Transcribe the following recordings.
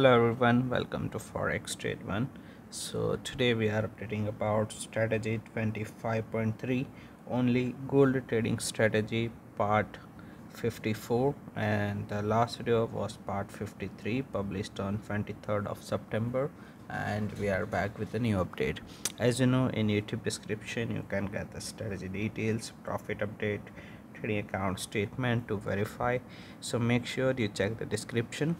Hello everyone, welcome to Forex Trade 1. So today we are updating about strategy 25.3, only gold trading strategy part 54, and the last video was part 53, published on 23rd of September, and we are back with a new update. As you know, in YouTube description you can get the strategy details, profit update, trading account statement to verify, so make sure you check the description.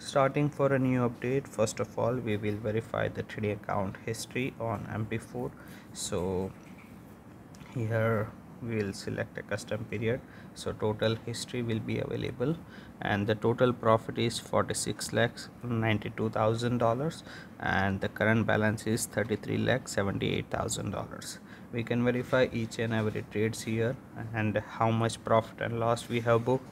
Starting for a new update, first of all we will verify the trading account history on MT4. So here we will select a custom period, so total history will be available, and the total profit is $46,92,000 and the current balance is $33,78,000. We can verify each and every trades here and how much profit and loss we have booked,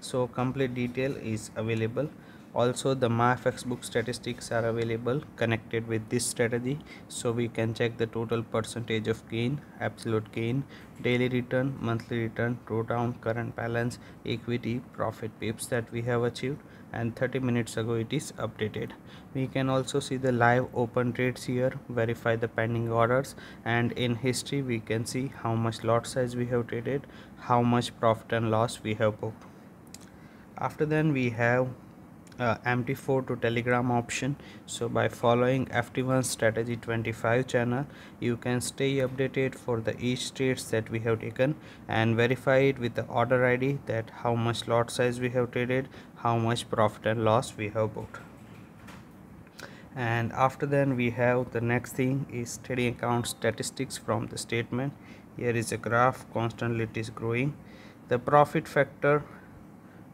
so complete detail is available. Also, the MyFXbook statistics are available connected with this strategy, so we can check the total percentage of gain, absolute gain, daily return, monthly return, drawdown, current balance, equity, profit pips that we have achieved, and 30 minutes ago it is updated. We can also see the live open trades here, verify the pending orders, and in history we can see how much lot size we have traded, how much profit and loss we have booked. After then we have MT4 to Telegram option, so by following FT1 strategy 25 channel you can stay updated for the each trades that we have taken and verify it with the order ID, that how much lot size we have traded, how much profit and loss we have booked. And after then we have the next thing is trading account statistics from the statement. Here is a graph, constantly it is growing. The profit factor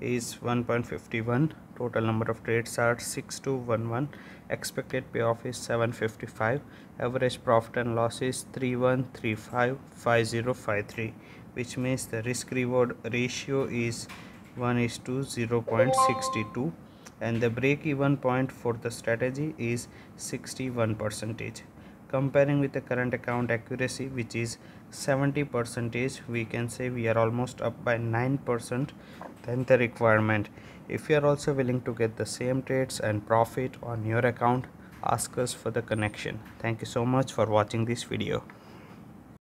is 1.51, total number of trades are 6211, expected payoff is 755, average profit and loss is 31355053, which means the risk reward ratio is 1:0.62, and the break even point for the strategy is 61%. Comparing with the current account accuracy, which is 70%, we can say we are almost up by 9% than the requirement. If you are also willing to get the same trades and profit on your account, ask us for the connection. Thank you so much for watching this video.